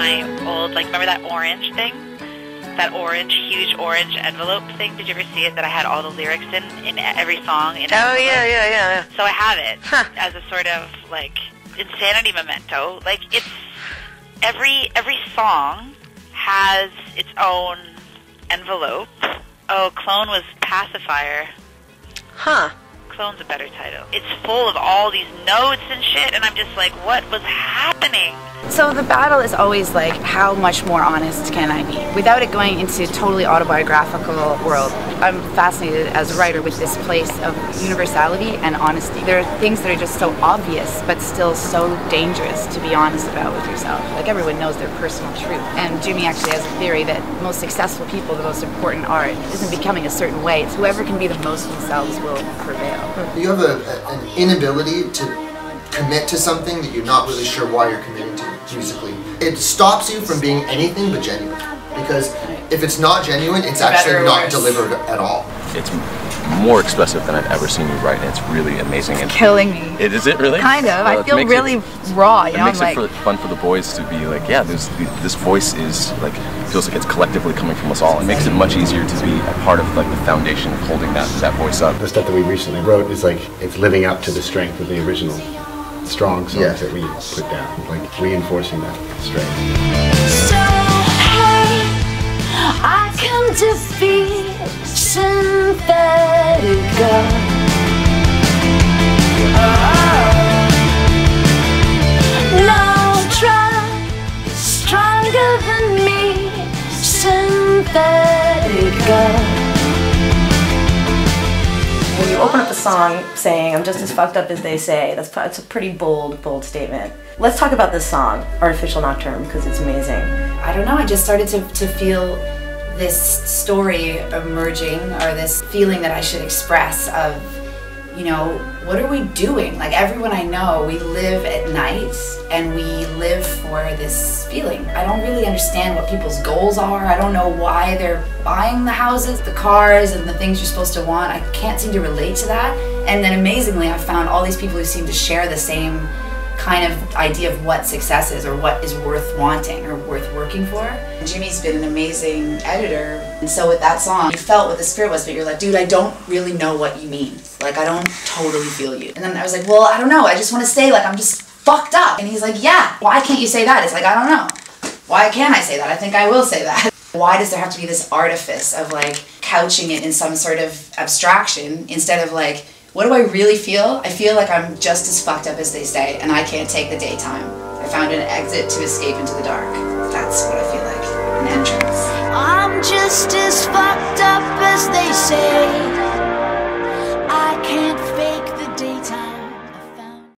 my old, like, remember that orange thing? That orange, huge orange envelope thing? Did you ever see it, that I had all the lyrics in every song? In oh, yeah. So I have it as a sort of, like, insanity memento. Like, it's, every song has its own envelope. Oh, Clone was Pacifier. Huh. Clone's a better title. It's full of all these notes and shit, and I'm just like, what was happening? So the battle is always like, how much more honest can I be? Without it going into a totally autobiographical world, I'm fascinated as a writer with this place of universality and honesty. There are things that are just so obvious, but still so dangerous to be honest about with yourself. Like, everyone knows their personal truth. And Jimmy actually has a theory that most successful people, the most important art, isn't becoming a certain way. It's whoever can be the most themselves will prevail. You have an inability to commit to something that you're not really sure why you're committing to musically. It stops you from being anything but genuine, because if it's not genuine, it's actually not delivered at all. It's more expressive than I've ever seen you write, and it's really amazing. It's killing me. Is it really? Kind of. I feel really raw. It makes it fun for the boys to be like, yeah, this voice is like, feels like it's collectively coming from us all. It makes it much easier to be a part of like the foundation of holding that voice up. The stuff that we recently wrote is like, it's living up to the strength of the original strong songs that we put down, like reinforcing that strength. So hey, I come to feel synthetic. No drug stronger than me, synthetic. When you open up the song saying, I'm just as fucked up as they say, that's a pretty bold, bold statement. Let's talk about this song, Artificial Nocturne, because it's amazing. I don't know, I just started to feel this story emerging, or this feeling that I should express of, you know, what are we doing? Like, everyone I know, we live at night, and we live for this feeling. I don't really understand what people's goals are. I don't know why they're buying the houses, the cars, and the things you're supposed to want. I can't seem to relate to that. And then amazingly, I found all these people who seem to share the same kind of idea of what success is, or what is worth wanting, or worth working for. Jimmy's been an amazing editor, and so with that song, you felt what the spirit was, but you're like, dude, I don't really know what you mean. Like, I don't totally feel you. And then I was like, well, I don't know, I just want to say, like, I'm just fucked up. And he's like, yeah, why can't you say that? It's like, I don't know. Why can't I say that? I think I will say that. Why does there have to be this artifice of, like, couching it in some sort of abstraction instead of, like, what do I really feel? I feel like I'm just as fucked up as they say, and I can't take the daytime. I found an exit to escape into the dark. That's what I feel like, an entrance. I'm just as fucked up